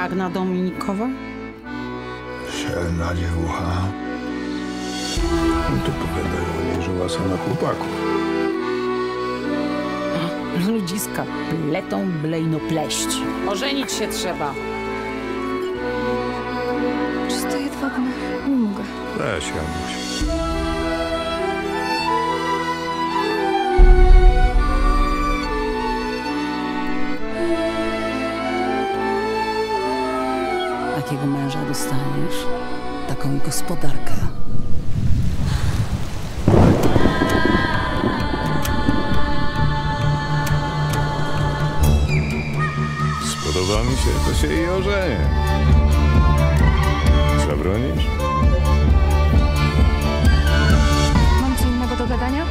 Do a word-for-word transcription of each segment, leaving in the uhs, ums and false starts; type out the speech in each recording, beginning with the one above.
Jagna Dominikowa? Sielna dziewucha. No to powiadają, że łasa na chłopaków. Ludziska pletą blejno pleść. Ożenić się trzeba. Czy to jedwabne? Nie mogę. Weź, Janusz. Takiego męża dostaniesz, taką gospodarkę. Spodoba mi się, to się i ożenię. Zabronisz? Mam co innego do gadania?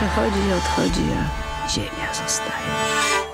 Przechodzi i odchodzi, a ziemia zostaje.